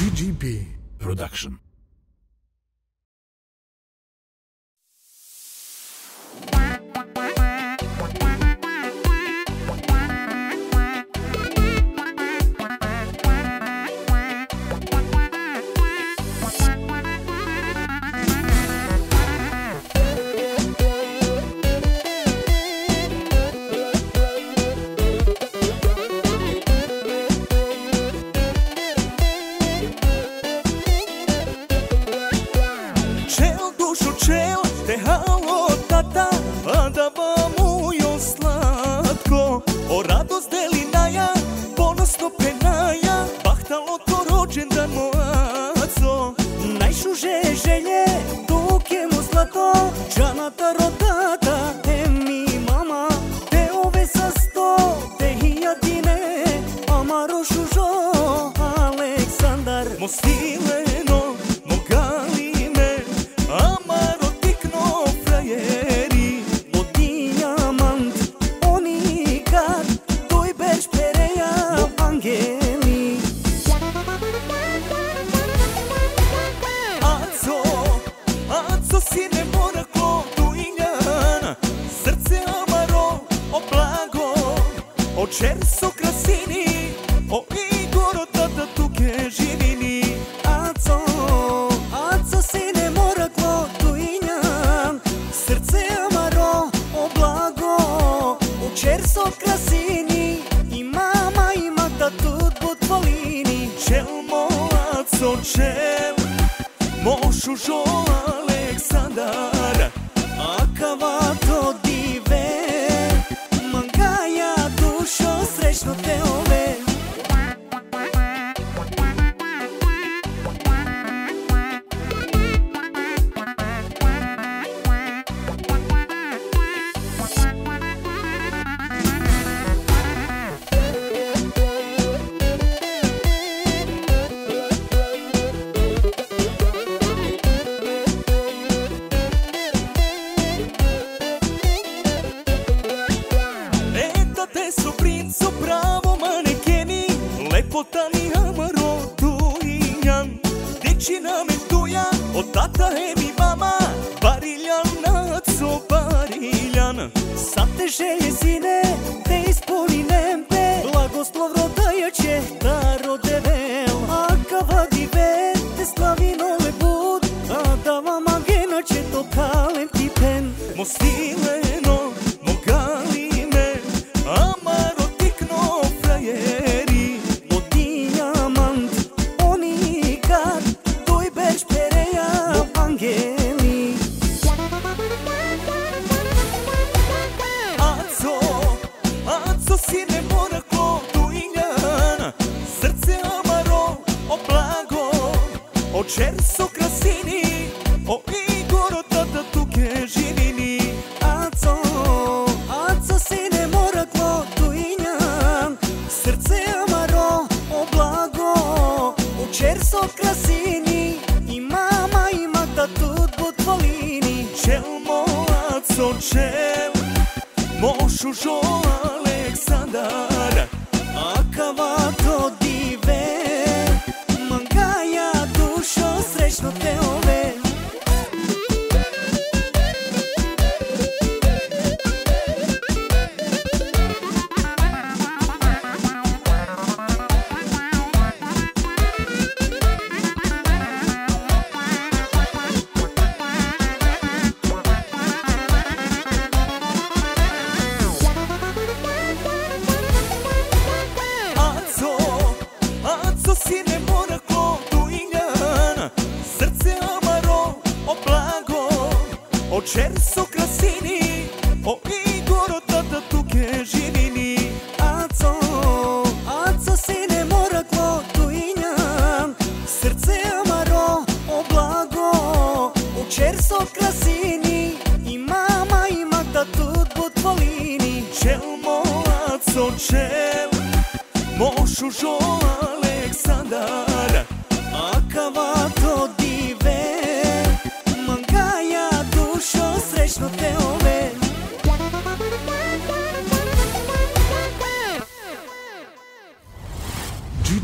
G.G.B Production.